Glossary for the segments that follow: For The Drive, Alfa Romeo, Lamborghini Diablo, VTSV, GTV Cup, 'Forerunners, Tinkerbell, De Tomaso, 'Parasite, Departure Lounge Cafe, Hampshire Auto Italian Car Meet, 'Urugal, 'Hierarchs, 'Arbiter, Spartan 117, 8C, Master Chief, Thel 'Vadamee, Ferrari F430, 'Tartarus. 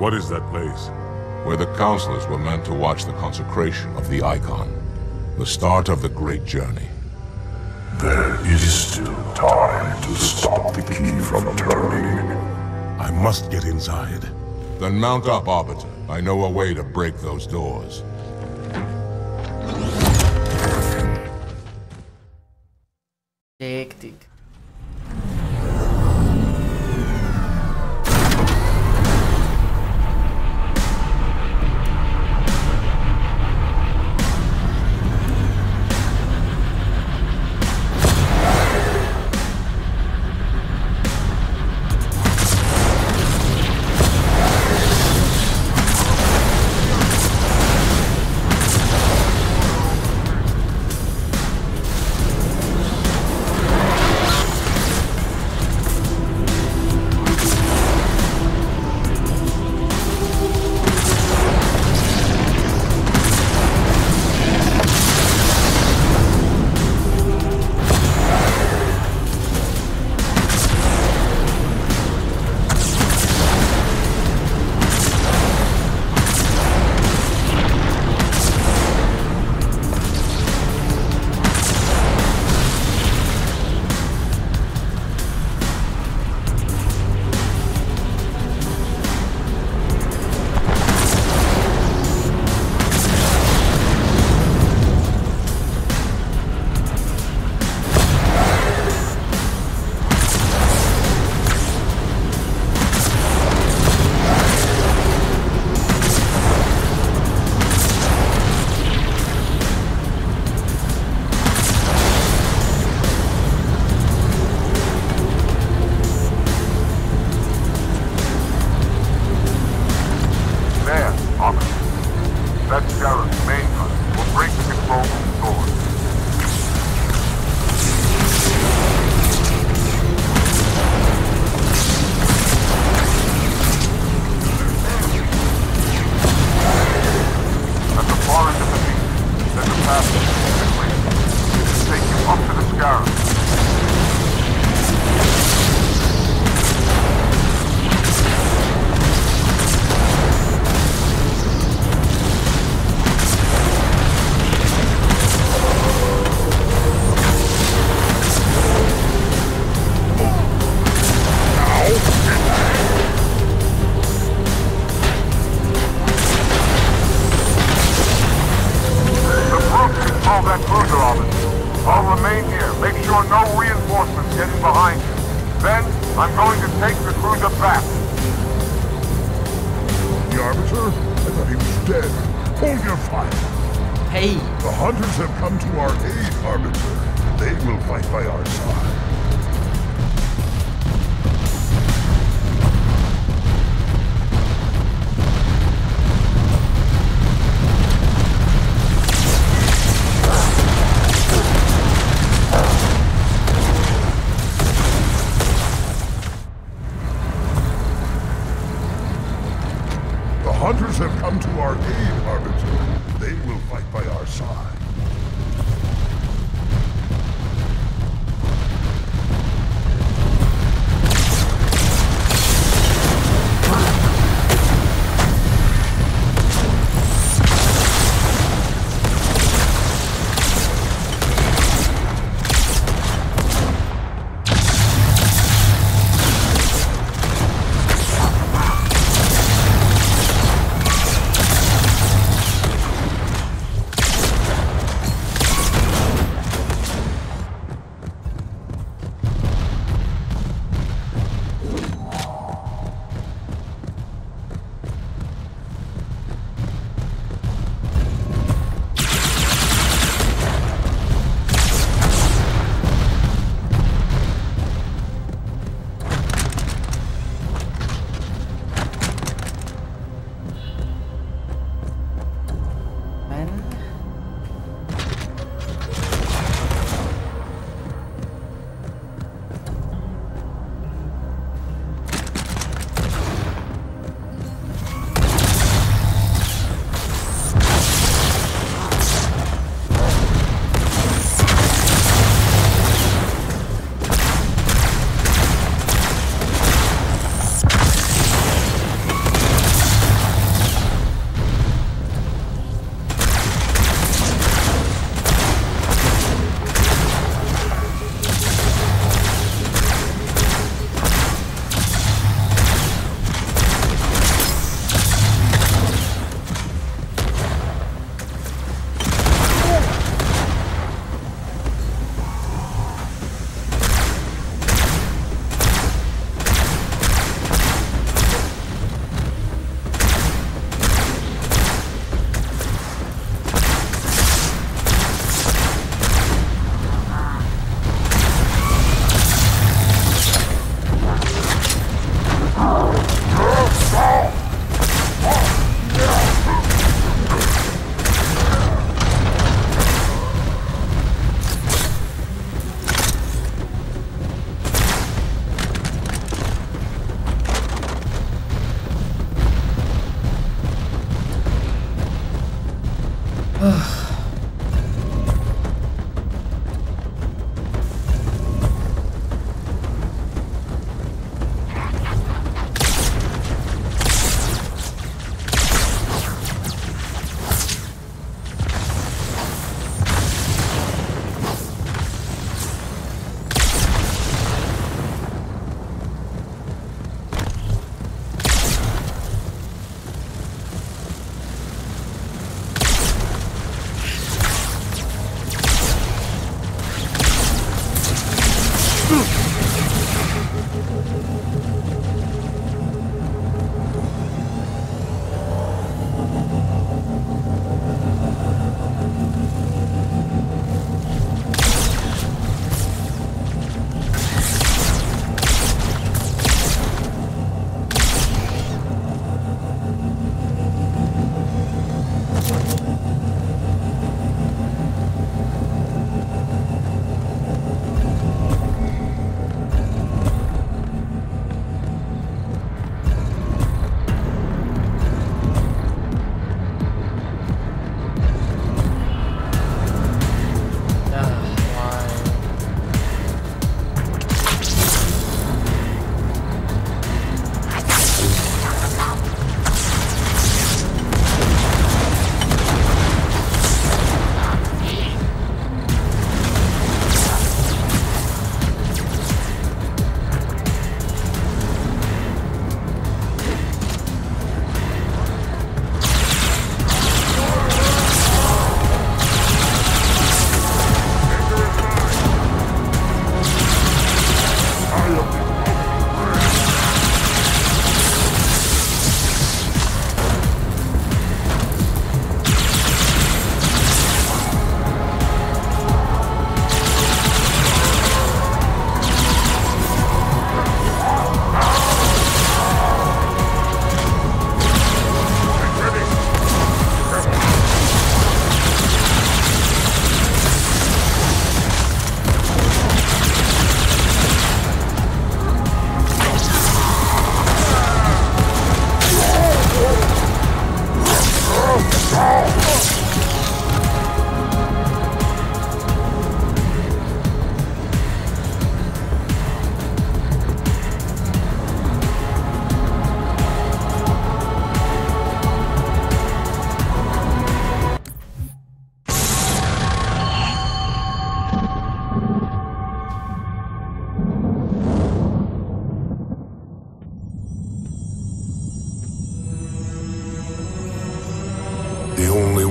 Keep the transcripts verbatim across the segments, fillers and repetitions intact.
What is that place? Where the counselors were meant to watch the consecration of the icon. The start of the great journey. There is still time to stop the key from turning. I must get inside. Then mount up, Arbiter. I know a way to break those doors. Hectic.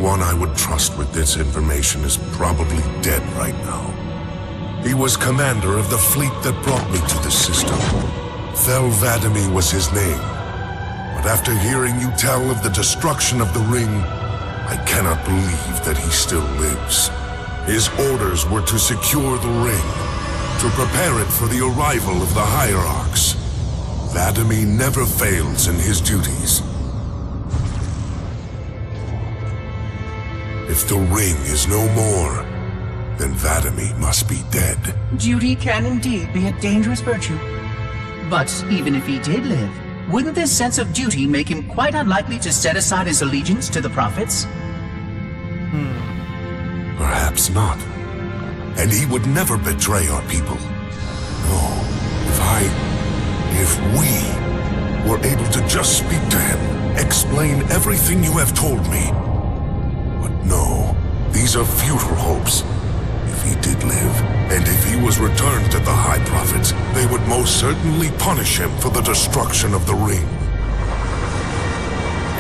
one I would trust with this information is probably dead right now. He was commander of the fleet that brought me to the system. Thel 'Vadamee was his name. But after hearing you tell of the destruction of the ring, I cannot believe that he still lives. His orders were to secure the ring, to prepare it for the arrival of the Hierarchs. Vadamee never fails in his duties. If the ring is no more, then Vadamee must be dead. Duty can indeed be a dangerous virtue. But even if he did live, wouldn't this sense of duty make him quite unlikely to set aside his allegiance to the prophets? Hmm. Perhaps not. And he would never betray our people. No, if I... if we were able to just speak to him, explain everything you have told me. But no, these are futile hopes. If he did live, and if he was returned to the High Prophets, they would most certainly punish him for the destruction of the ring.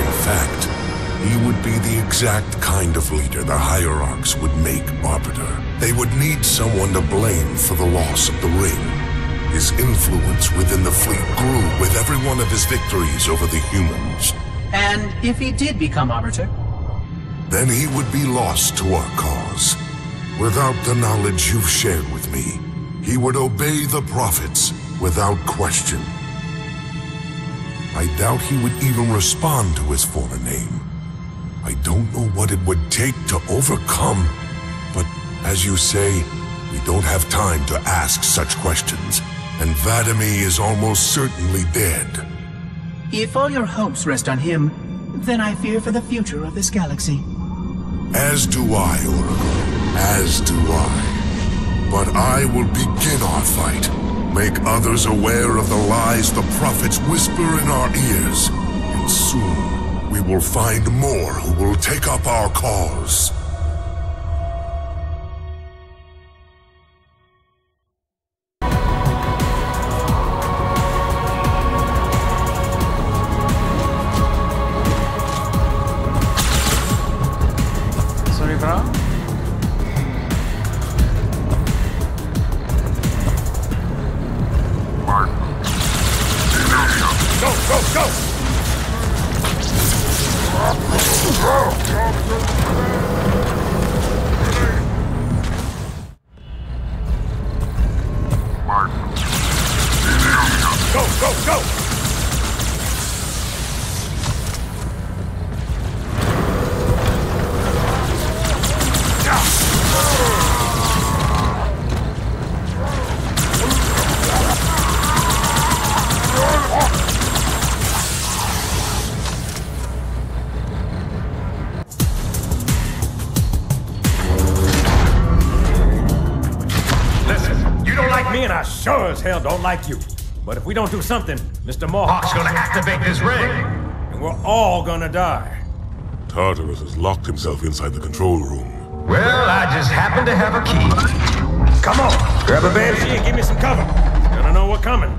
In fact, he would be the exact kind of leader the Hierarchs would make Arbiter. They would need someone to blame for the loss of the ring. His influence within the fleet grew with every one of his victories over the humans. And if he did become Arbiter? Then he would be lost to our cause. Without the knowledge you've shared with me, he would obey the prophets without question. I doubt he would even respond to his former name. I don't know what it would take to overcome, but as you say, we don't have time to ask such questions, and Vadamee is almost certainly dead. If all your hopes rest on him, then I fear for the future of this galaxy. As do I, Urugal. As do I. But I will begin our fight. Make others aware of the lies the prophets whisper in our ears. And soon, we will find more who will take up our cause. Hell don't like you. But if we don't do something, Mister Mohawk's gonna activate this ring. And we're all gonna die. Tartarus has locked himself inside the control room. Well, I just happen to have a key. Come on, grab a banshee and give me some cover. Gonna know we're coming.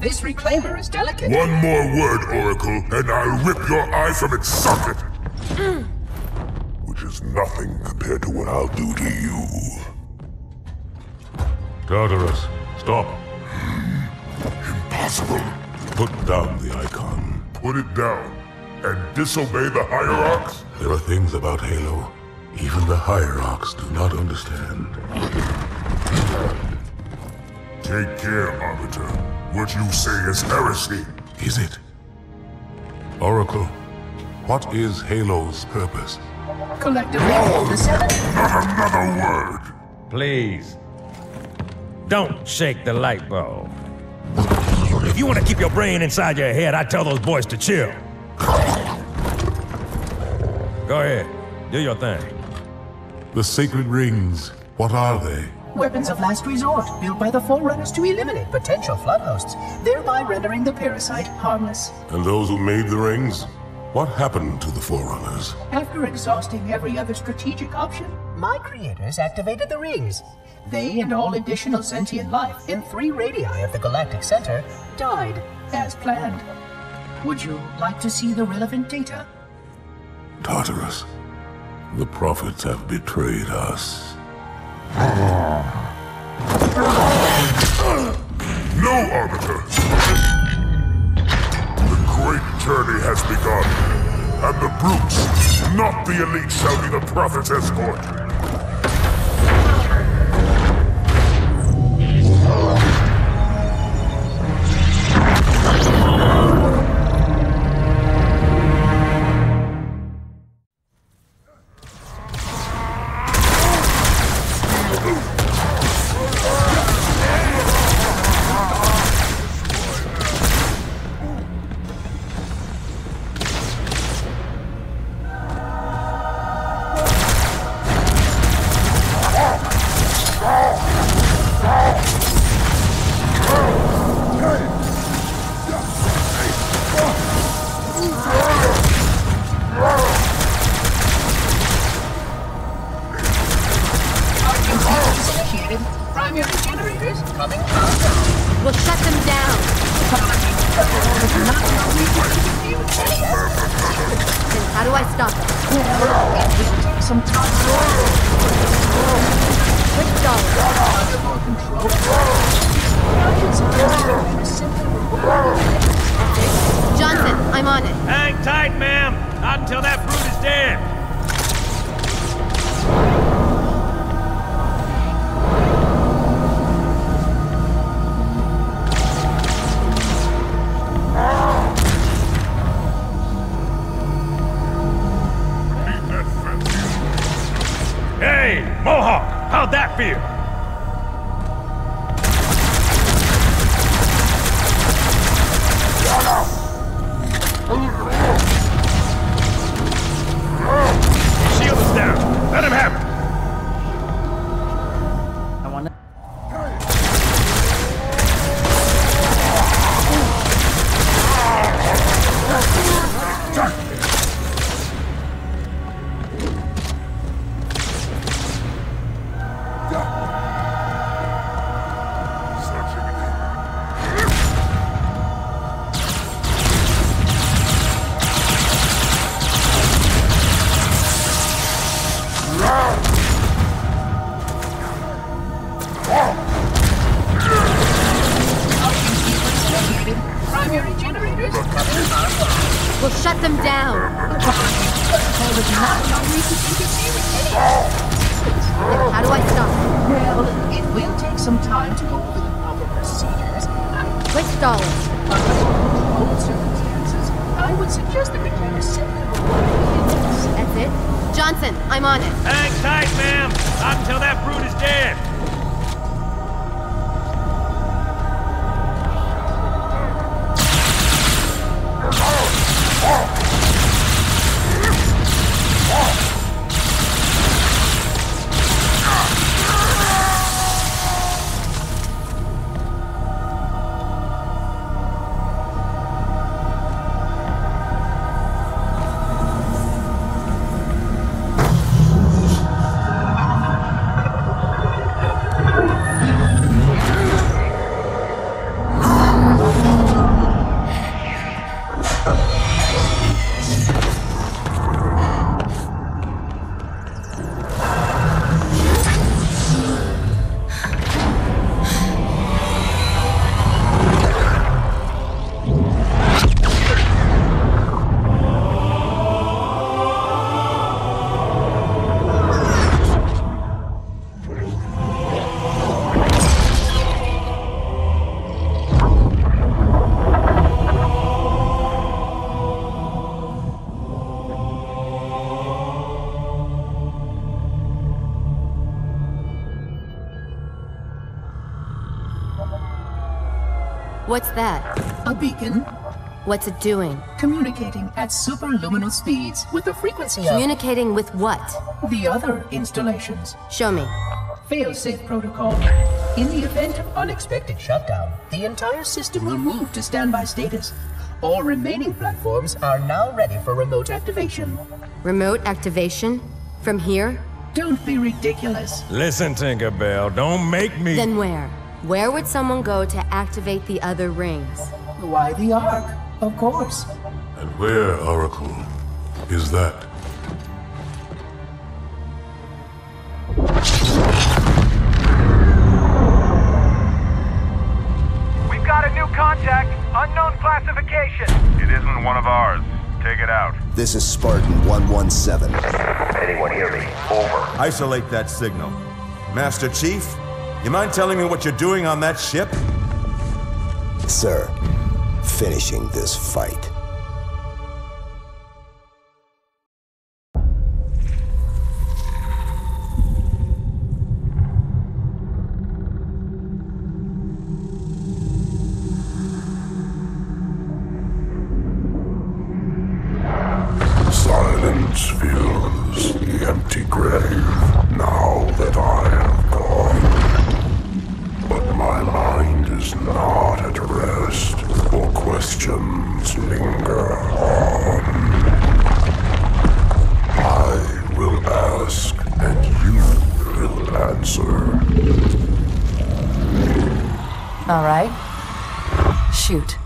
This reclaimer is delicate. One more word, Oracle, and I'll rip your eye from its socket. Mm. Which is nothing compared to what I'll do to you. Tartarus, stop. Mm. Impossible. Put down the icon. Put it down. And disobey the Hierarchs? There are things about Halo even the Hierarchs do not understand. Take care, Arbiter. What you say is heresy. Is it? Oracle, what is Halo's purpose? Collectively, oh, the seven... Not another word! Please. Don't shake the light bulb. If you want to keep your brain inside your head, I tell those boys to chill. Go ahead. Do your thing. The sacred rings, what are they? Weapons of last resort, built by the Forerunners to eliminate potential flood hosts, thereby rendering the parasite harmless. And those who made the rings? What happened to the Forerunners? After exhausting every other strategic option, my creators activated the rings. They and all additional sentient life in three radii of the Galactic Center died as planned. Would you like to see the relevant data? Tartarus, the prophets have betrayed us. No, Arbiter! The great journey has begun, and the brutes, not the elite, shall be the prophet's escort. What's that? A beacon. What's it doing? Communicating at superluminal speeds with the frequency of... Communicating with what? The other installations. Show me. Fail-safe protocol. In the event of unexpected shutdown, the entire system will move to standby status. All remaining platforms are now ready for remote activation. Remote activation? From here? Don't be ridiculous. Listen, Tinkerbell, don't make me... Then where? Where would someone go to activate the other rings? Why the Ark, of course. And where, Oracle, is that? We've got a new contact, unknown classification. It isn't one of ours. Take it out. This is Spartan one one seven. Anyone hear me? Over. Isolate that signal. Master Chief, you mind telling me what you're doing on that ship? Sir, finishing this fight. Silence fills the empty grave now that I have gone. But my mind is not at rest, for questions linger on. I will ask, and you will answer. All right. Shoot.